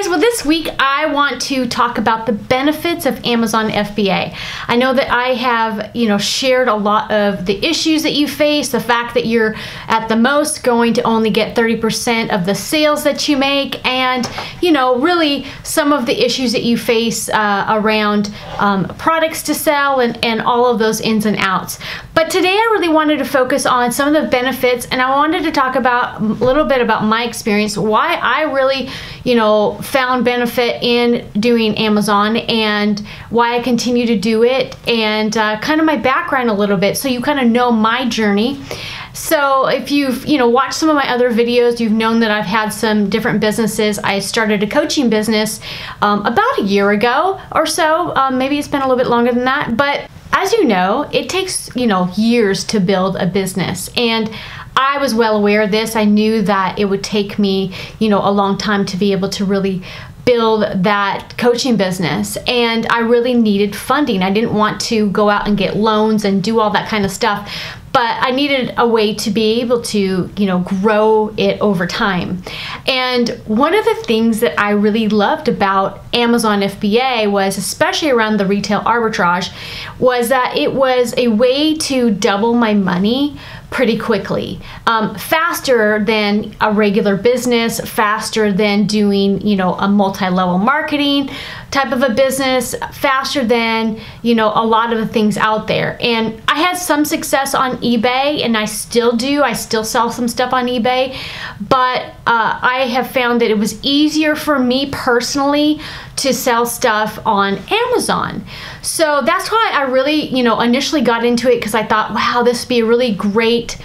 guys, well this week I want to talk about the benefits of Amazon FBA. I know that I have, shared a lot of the issues that you face, the fact that you're at the most going to only get 30% of the sales that you make, and really some of the issues that you face around products to sell and all of those ins and outs. But today I really wanted to focus on some of the benefits, and I wanted to talk about a little bit about my experience, why I really, found benefit in doing Amazon and why I continue to do it, and kind of my background a little bit so you kind of know my journey. So if you've, watched some of my other videos, you've known that I've had some different businesses. I started a coaching business about a year ago or so. Maybe it's been a little bit longer than that. But as you know, it takes, years to build a business. And I was well aware of this. I knew that it would take me, a long time to be able to really build that coaching business, and I really needed funding. I didn't want to go out and get loans and do all that kind of stuff, but I needed a way to be able to, grow it over time. And one of the things that I really loved about Amazon FBA was, especially around the retail arbitrage, was that it was a way to double my money pretty quickly, faster than a regular business, faster than doing, a multi-level marketing type of a business, faster than, a lot of the things out there. And I had some success on eBay, and I still do. I still sell some stuff on eBay, but I have found that it was easier for me personally to sell stuff on Amazon. So that's why I really, initially got into it, because I thought, wow, this would be a really great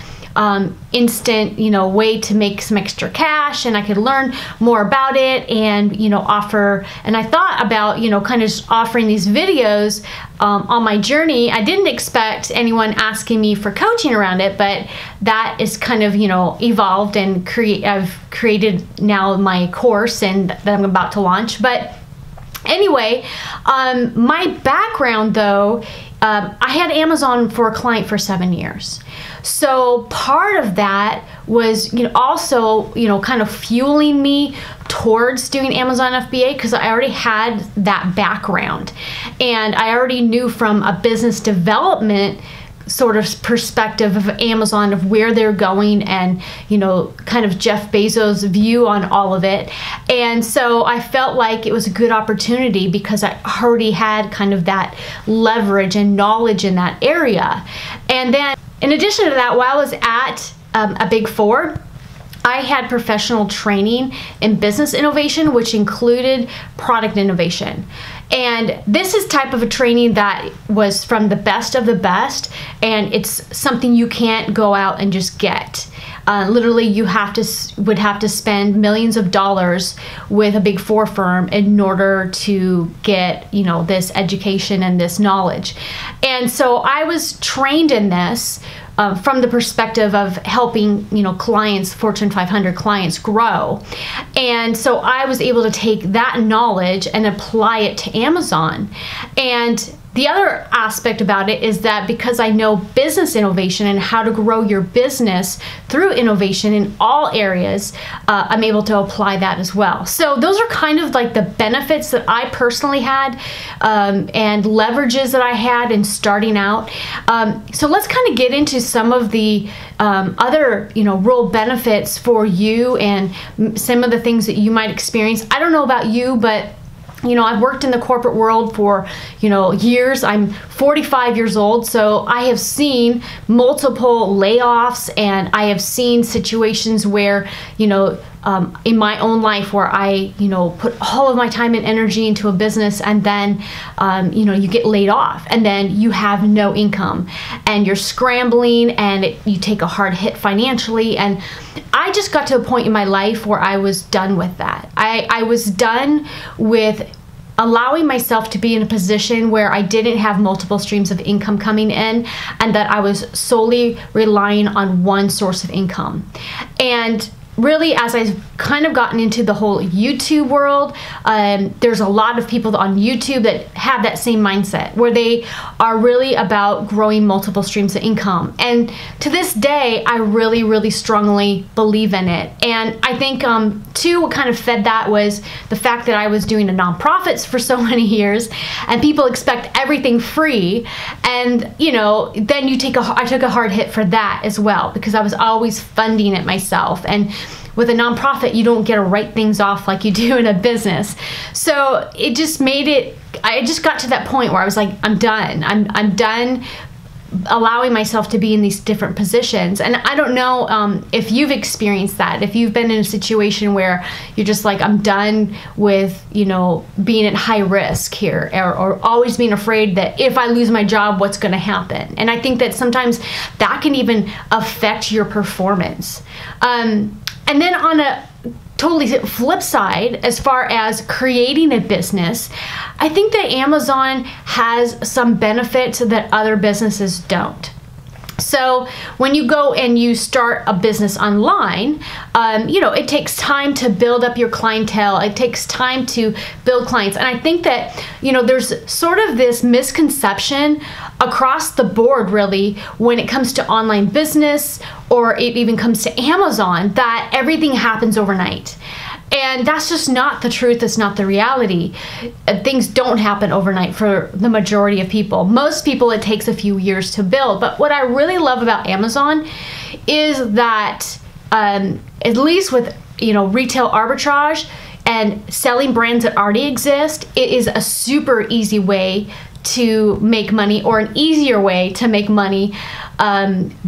instant, way to make some extra cash, and I could learn more about it and, offer. And I thought about, kind of just offering these videos on my journey. I didn't expect anyone asking me for coaching around it, but that is kind of, evolved, and I've created now my course and that I'm about to launch. But anyway, my background though, I had Amazon for a client for 7 years. So part of that was, also, kind of fueling me towards doing Amazon FBA, because I already had that background, and I already knew from a business development sort of perspective of Amazon, of where they're going, and kind of Jeff Bezos' view on all of it. And so I felt like it was a good opportunity because I already had kind of that leverage and knowledge in that area. And then in addition to that, while I was at a Big Four, I had professional training in business innovation, which included product innovation. And this is type of a training that was from the best of the best, and it's something you can't go out and just get. Literally, you would have to spend millions of dollars with a Big Four firm in order to get, this education and this knowledge. And so I was trained in this from the perspective of helping, clients, Fortune 500 clients grow. And so I was able to take that knowledge and apply it to Amazon. And the other aspect about it is that because I know business innovation and how to grow your business through innovation in all areas, I'm able to apply that as well. So those are kind of like the benefits that I personally had, and leverages that I had in starting out. So let's kind of get into some of the other, real benefits for you and some of the things that you might experience. I don't know about you, but I've worked in the corporate world for, years. I'm 45 years old, so I have seen multiple layoffs, and I have seen situations where, in my own life where I, put all of my time and energy into a business, and then, you get laid off, and then you have no income, and you're scrambling, and you take a hard hit financially. And I just got to a point in my life where I was done with that. I was done with allowing myself to be in a position where I didn't have multiple streams of income coming in, and that I was solely relying on one source of income. And really, as I've kind of gotten into the whole YouTube world, there's a lot of people on YouTube that have that same mindset where they are really about growing multiple streams of income. And to this day, I really, really strongly believe in it. And I think too, what kind of fed that was the fact that I was doing a nonprofits for so many years, and people expect everything free. And you know, then you take I took a hard hit for that as well, because I was always funding it myself. And with a nonprofit, you don't get to write things off like you do in a business. So it just made it, I just got to that point where I was like, I'm done. I'm done allowing myself to be in these different positions. And I don't know if you've experienced that, if you've been in a situation where you're just like, I'm done with, you know, being at high risk here, or always being afraid that if I lose my job, what's going to happen. And I think that sometimes that can even affect your performance. And then on a totally flip side, as far as creating a business, I think that Amazon has some benefits that other businesses don't. So when you go and you start a business online, you know, it takes time to build up your clientele. It takes time to build clients. And I think that, you know, there's sort of this misconception across the board, really, when it comes to online business, or it even comes to Amazon, that everything happens overnight. And that's just not the truth. It's not the reality. Things don't happen overnight for the majority of people. Most people, it takes a few years to build. But what I really love about Amazon is that at least with, you know, retail arbitrage and selling brands that already exist, it is a super easy way to make money, or an easier way to make money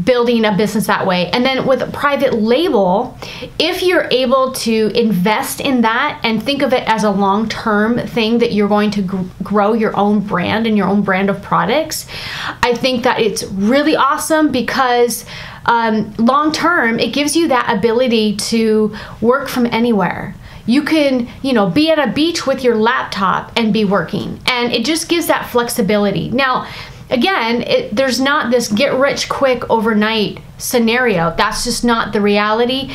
building a business that way. And then with a private label, if you're able to invest in that and think of it as a long-term thing that you're going to grow your own brand and your own brand of products, I think that it's really awesome, because long-term, it gives you that ability to work from anywhere. You can, you know, be at a beach with your laptop and be working. And it just gives that flexibility. Now, again, there's not this get rich quick overnight scenario. That's just not the reality.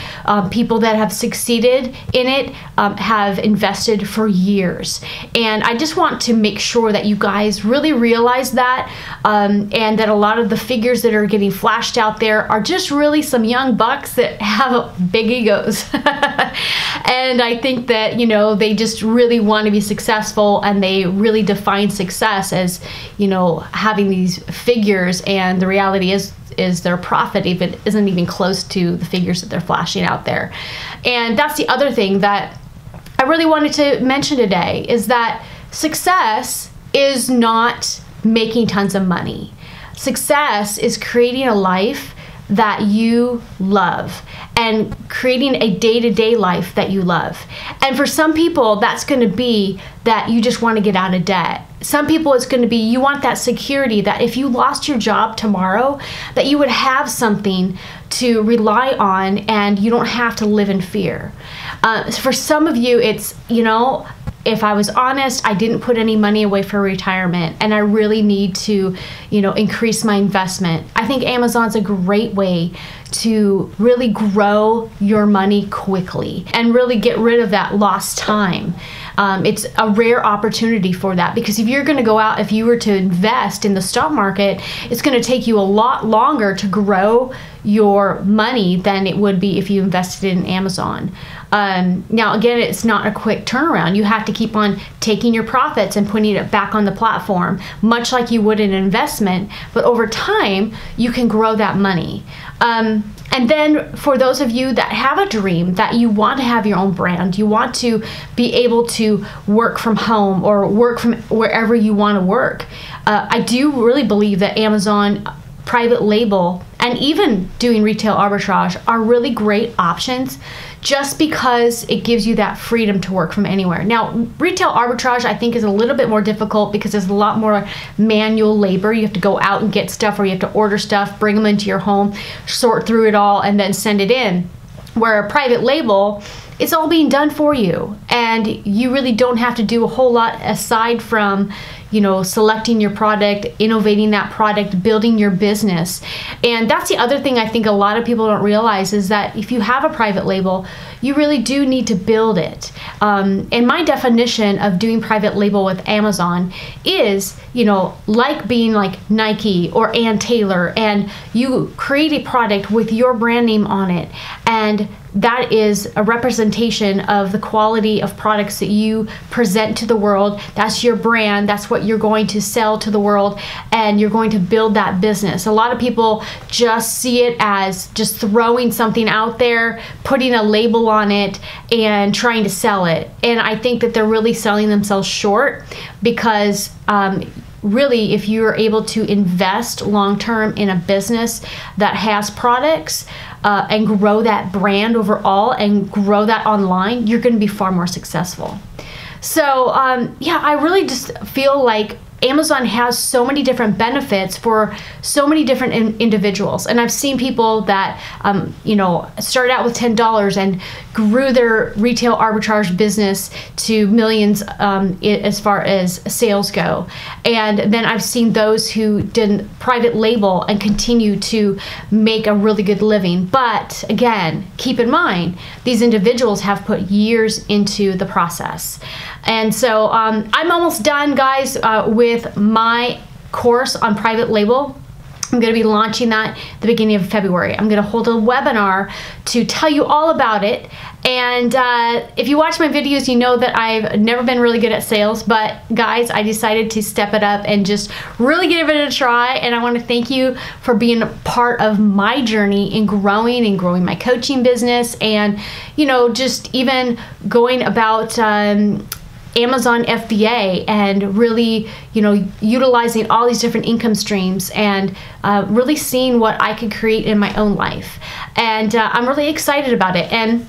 People that have succeeded in it have invested for years. And I just want to make sure that you guys really realize that, and that a lot of the figures that are getting flashed out there are just really some young bucks that have big egos. And I think that, you know, they just really want to be successful, and they really define success as, you know, having these figures, and the reality is their profit even isn't even close to the figures that they're flashing out there. And that's the other thing that I really wanted to mention today, is that success is not making tons of money. Success is creating a life that you love, and creating a day-to-day life that you love. And for some people, that's gonna be that you just wanna get out of debt. Some people, it's gonna be you want that security that if you lost your job tomorrow, that you would have something to rely on and you don't have to live in fear. For some of you, it's, you know, if I was honest, I didn't put any money away for retirement, and I really need to, you know, increase my investment. I think Amazon's a great way to really grow your money quickly and really get rid of that lost time. It's a rare opportunity for that, because if you're going to go out, if you were to invest in the stock market, it's going to take you a lot longer to grow your money than it would be if you invested in Amazon. Now, again, it's not a quick turnaround. You have to keep on taking your profits and putting it back on the platform, much like you would an investment, but over time, you can grow that money. And then for those of you that have a dream that you want to have your own brand, you want to be able to work from home or work from wherever you want to work, I do really believe that Amazon private label and even doing retail arbitrage are really great options, just because it gives you that freedom to work from anywhere. Now, retail arbitrage, I think, is a little bit more difficult because there's a lot more manual labor. You have to go out and get stuff, or you have to order stuff, bring them into your home, sort through it all, and then send it in. Where a private label, it's all being done for you, and you really don't have to do a whole lot aside from, you know, selecting your product, innovating that product, building your business. And that's the other thing I think a lot of people don't realize, is that if you have a private label, you really do need to build it. And my definition of doing private label with Amazon is, you know, like being like Nike or Ann Taylor, and you create a product with your brand name on it, and that is a representation of the quality of products that you present to the world. That's your brand. That's what you're going to sell to the world, and you're going to build that business. A lot of people just see it as just throwing something out there, putting a label on it, and trying to sell it. And I think that they're really selling themselves short, because really, if you're able to invest long-term in a business that has products and grow that brand overall and grow that online, you're going to be far more successful. So yeah, I really just feel like Amazon has so many different benefits for so many different individuals. And I've seen people that, you know, started out with $10 and grew their retail arbitrage business to millions as far as sales go. And then I've seen those who did private label and continue to make a really good living. But again, keep in mind, these individuals have put years into the process. And so I'm almost done, guys, with my course on private label. I'm going to be launching that at the beginning of February. I'm going to hold a webinar to tell you all about it. And if you watch my videos, you know that I've never been really good at sales, but guys, I decided to step it up and just really give it a try. And I want to thank you for being a part of my journey in growing and growing my coaching business, and, you know, just even going about Amazon FBA and really, you know, utilizing all these different income streams, and really seeing what I could create in my own life. And I'm really excited about it. And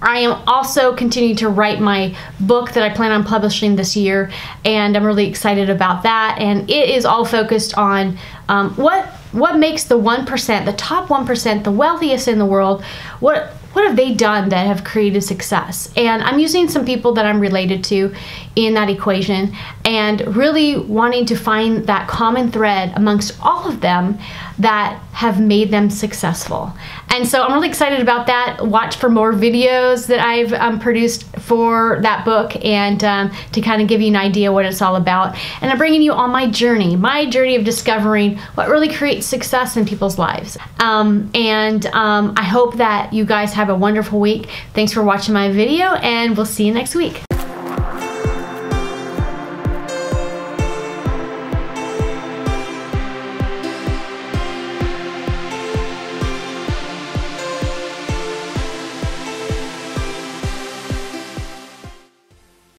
I am also continuing to write my book that I plan on publishing this year, and I'm really excited about that. And it is all focused on what makes the 1%, the top 1%, the wealthiest in the world, what have they done that have created success? And I'm using some people that I'm related to in that equation, and really wanting to find that common thread amongst all of them that have made them successful. And so I'm really excited about that. Watch for more videos that I've produced for that book, and to kind of give you an idea what it's all about. And I'm bringing you on my journey of discovering what really creates success in people's lives. I hope that you guys have a wonderful week. Thanks for watching my video, and we'll see you next week.